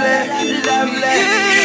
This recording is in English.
lovely, lovely.